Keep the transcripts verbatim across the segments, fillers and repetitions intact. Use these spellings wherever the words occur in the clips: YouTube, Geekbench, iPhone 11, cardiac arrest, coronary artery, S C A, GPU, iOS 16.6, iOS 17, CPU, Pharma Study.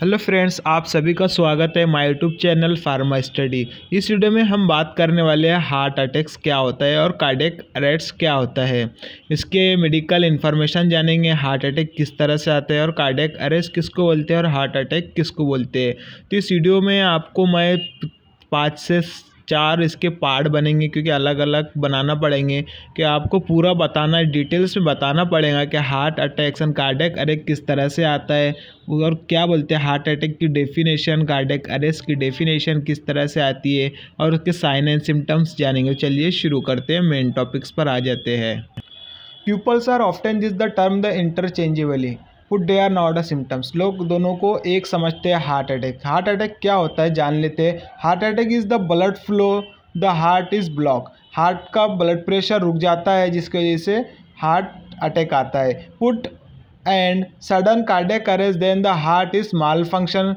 Hello friends, आप सभी का स्वागत है my YouTube channel pharma study. इस वीडियो में हम बात करने वाले हैं हार्ट अटैक्स क्या होता है और कार्डियक अरेस्ट क्या होता है। इसके मेडिकल इन्फॉर्मेशन जानेंगे, हार्ट अटैक किस तरह से आता है और कार्डियक अरेस्ट किसको बोलते हैं और हार्ट अटैक किसको बोलते हैं। तो इस वीडियो में आपको मैं पाँच से चार इसके पार्ट बनेंगे क्योंकि अलग अलग बनाना पड़ेंगे कि आपको पूरा बताना, डिटेल्स में बताना पड़ेगा कि heart attacks and cardiac arrest किस तरह से आता है और क्या बोलते हैं, हार्ट अटैक की डेफिनेशन, कार्डियक अरेस्ट की डेफिनेशन किस तरह से आती है और उसके साइन एंड सिम्टम्स जानेंगे। चलिए शुरू करते हैं, मेन टॉपिक्स पर आ जाते हैं। Peoples are often use the term the interchangeably but they are not a symptoms. लोग दोनों को एक समझते हैं। हार्ट अटैक हार्ट अटैक क्या होता है जान लेते हैं। Heart attack is the blood flow the heart is block. Heart का ब्लड प्रेशर रुक जाता है जिसकी वजह से हार्ट अटैक आता है। Put and sudden cardiac arrest then the heart is malfunction.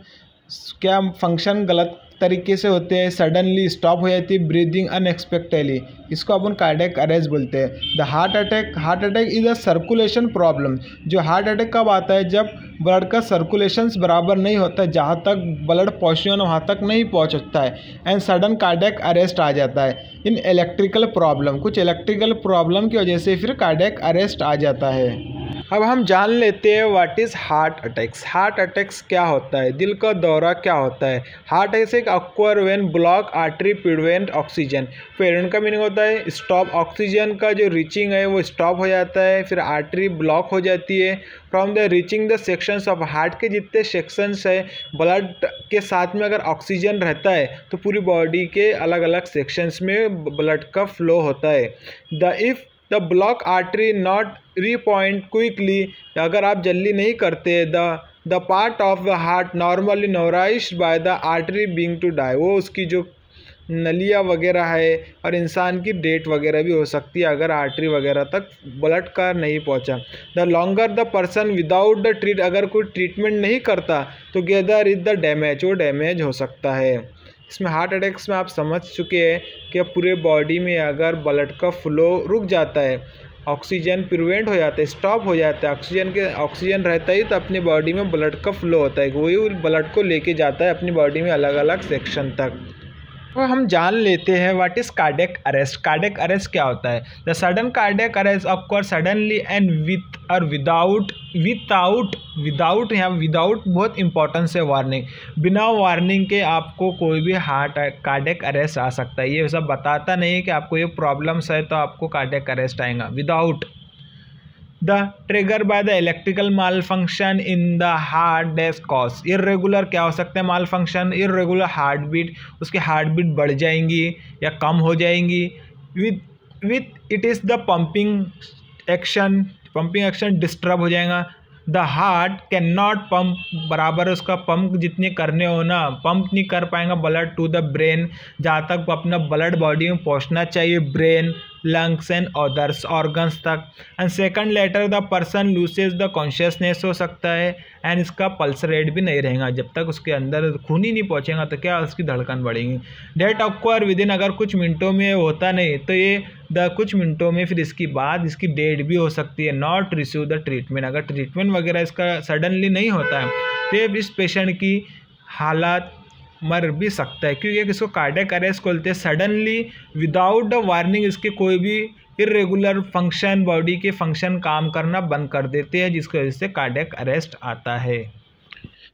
क्या फंक्शन गलत तरीके से होते हैं, सडनली स्टॉप हो जाती है ब्रीदिंग अनएक्सपेक्टेडली, इसको अपन कार्डियक अरेस्ट बोलते हैं। The heart attack heart attack is a circulation problem. जो हार्ट अटैक कब आता है, जब ब्लड का सर्कुलेशंस बराबर नहीं होता, जहाँ तक ब्लड पहुँचना वहाँ तक नहीं पहुँचता है एंड सडन कार्डियक अरेस्ट आ जाता है। इन इलेक्ट्रिकल प्रॉब्लम, कुछ इलेक्ट्रिकल प्रॉब्लम की वजह से फिर कार्डियक अरेस्ट आ जाता है। अब हम जान लेते हैं what is heart attacks. Heart attacks क्या होता है, दिल का दौरा क्या होता है। Heart attack acquire when block artery prevent oxygen. Prevent का मीनिंग होता है स्टॉप। ऑक्सीजन का जो रीचिंग है वो स्टॉप हो जाता है, फिर आर्टरी ब्लॉक हो जाती है। From the reaching the sections of heart, के जितने सेक्शंस है ब्लड के साथ में अगर ऑक्सीजन रहता है तो पूरी बॉडी के अलग अलग सेक्शंस में ब्लड का फ्लो होता है। The if the block artery not रीपॉइंट quickly, अगर आप जल्दी नहीं करते, the the part of the heart normally nourished by the artery being to die. वो उसकी जो नलिया वगैरह है और इंसान की डेट वगैरह भी हो सकती है अगर आर्टरी वगैरह तक ब्लड का नहीं पहुंचा। The longer the person without the treat, अगर कोई ट्रीटमेंट नहीं करता तो गेदर इज द डैमेज, वो डैमेज हो सकता है। इसमें हार्ट अटैक्स में आप समझ चुके हैं कि पूरे बॉडी में अगर ब्लड का फ्लो रुक जाता है, ऑक्सीजन प्रिवेंट हो जाता है, स्टॉप हो जाता है, ऑक्सीजन के ऑक्सीजन रहता ही तो अपनी बॉडी में ब्लड का फ्लो होता है, वही ब्लड को लेके जाता है अपनी बॉडी में अलग अलग सेक्शन तक। तो हम जान लेते हैं what is cardiac arrest. Cardiac arrest क्या होता है। The sudden cardiac arrest of course suddenly and with और विदाउट विदाउट विदाउट यहाँ विदाउट बहुत इंपॉर्टेंस है, वार्निंग। बिना वार्निंग के आपको कोई भी हार्ट कार्डियक अरेस्ट आ सकता है। ये सब बताता नहीं है कि आपको ये प्रॉब्लम्स है तो आपको कार्डियक अरेस्ट आएगा। Without the trigger by the electrical malfunction in the heart dash cause. Irregular क्या हो सकते हैं malfunction, irregular heart beat, उसकी हार्ट बीट बढ़ जाएंगी या कम हो जाएंगी। With with it is the pumping action, pumping action disturb हो जाएगा। The heart can not pump बराबर, उसका पम्प जितने करने हो ना पम्प नहीं कर पाएगा ब्लड टू द ब्रेन, जहाँ तक अपना ब्लड बॉडी में पहुँचना चाहिए, brain, lungs and others organs तक। And second later the person loses the consciousness हो सकता है एंड इसका पल्स रेट भी नहीं रहेगा, जब तक उसके अंदर खून ही नहीं पहुँचेगा तो क्या उसकी धड़कन बढ़ेगी। डेट ऑक्वायर विद इन, अगर कुछ मिनटों में होता नहीं तो ये द कुछ मिनटों में, फिर इसकी बाद इसकी डेट भी हो सकती है। नॉट रिसीव द ट्रीटमेंट, अगर ट्रीटमेंट वगैरह इसका सडनली नहीं होता है तो इस पेशेंट की हालात मर भी सकता है, क्योंकि इसको कार्डियक अरेस्ट बोलते हैं। सडनली विदाउट द वार्निंग इसके कोई भी इरेगुलर फंक्शन, बॉडी के फंक्शन काम करना बंद कर देते हैं, जिसकी वजह से कार्डियक अरेस्ट आता है।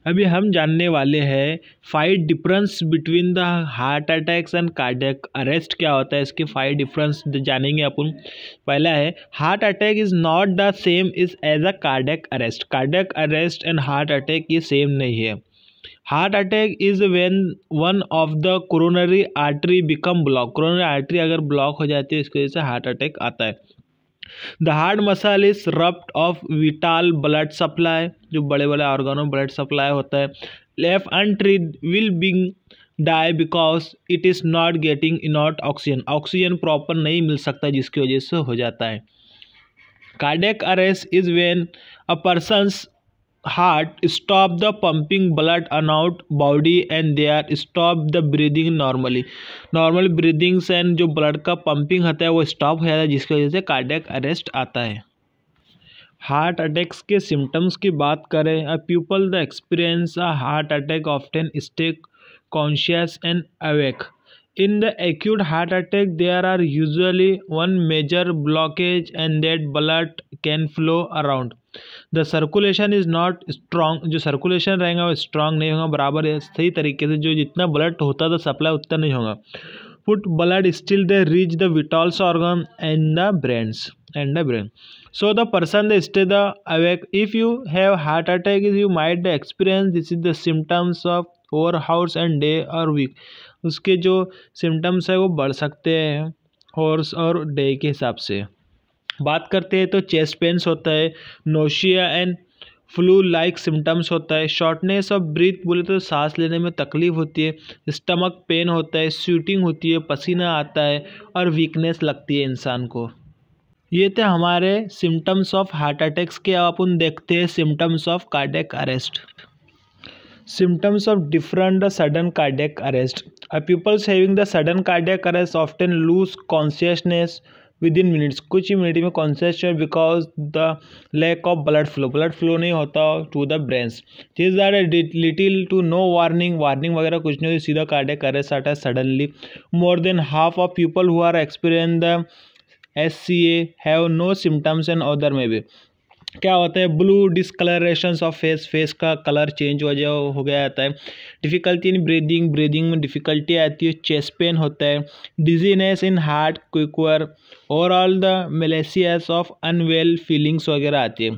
अभी हम जानने वाले हैं five difference between the heart attacks and cardiac arrest क्या होता है। इसके फाइव डिफरेंस जानेंगे अपन। पहला है heart attack is not the same is as a cardiac arrest. Cardiac arrest and heart attack ये सेम नहीं है। Heart attack is when one of the coronary artery become block. Coronary artery अगर block हो जाती है इसकी वजह से हार्ट अटैक आता है। The heart muscle is रप्ट of vital blood supply, जो बड़े बड़े ऑर्गनों में ब्लड सप्लाई होता है। लेफ्ट अनट्रीट विल बिंग die because it is not getting enough oxygen. Oxygen proper नहीं मिल सकता जिसकी वजह से हो जाता है। Cardiac arrest is when a person's heart stop the pumping blood around body and they are stop the breathing normally. Normal breathings and जो ब्लड का पंपिंग होता है वो स्टॉप हो जाता है, जिसकी वजह से कार्डियक अरेस्ट आता है। हार्ट अटैक्स के सिम्टम्स की बात करें, a people the experience a heart attack often stay conscious and awake. In the acute heart attack, there are usually one major blockage and that blood can flow around. The circulation is not strong. जो circulation रहेगा वो strong नहीं होगा, बराबर है सही तरीके से जो जितना blood होता था supply उतना नहीं होगा. Put blood still they reach the vital organ and the brains and the brain. So the person they stay the awake. If you have heart attack, you might experience this is the symptoms of और hours and day और week. उसके जो symptoms है वो बढ़ सकते हैं horse और डे के हिसाब से। बात करते हैं तो चेस्ट पेन्स होता है, nausea and flu like symptoms होता है, शॉर्टनेस ऑफ ब्रीथ बोले तो सांस लेने में तकलीफ़ होती है, स्टमक पेन होता है, स्वेटिंग होती है, पसीना आता है और वीकनेस लगती है इंसान को। ये थे हमारे सिम्टम्स ऑफ हार्ट अटैक्स के। अब अपन देखते हैं symptoms of cardiac arrest. Symptoms of different sudden cardiac arrest. A pupils having the sudden cardiac arrest often lose consciousness within minutes. कुछ ही मिनट में consciousness because the lack of blood flow. Blood flow नहीं होता to the brains. These are little to no warning. Warning वगैरह कुछ नहीं होती, सीधा cardiac arrest आता है suddenly. More than half of people who are experiencing the S C A have no symptoms and other may be. क्या होता है? Blue discoloration of face, face का कलर चेंज हो जाए हो गया आता है, डिफ़िकल्टी इन ब्रीदिंग, ब्रीदिंग में डिफ़िकल्टी आती है, चेस्ट पेन होता है, dizziness in heart quicker, overall the malaise of unwell feelings वगैरह आती है।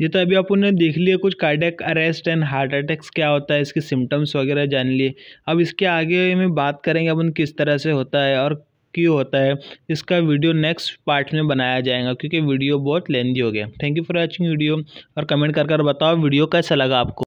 ये तो अभी अपन ने देख लिया कुछ cardiac arrest and heart attacks क्या होता है, इसके सिम्टम्स वगैरह जान लिए। अब इसके आगे में बात करेंगे अपन किस तरह से होता है और क्यों होता है, इसका वीडियो नेक्स्ट पार्ट में बनाया जाएगा क्योंकि वीडियो बहुत लेंथी हो गया। Thank you for watching video और कमेंट कर कर बताओ वीडियो कैसा लगा आपको।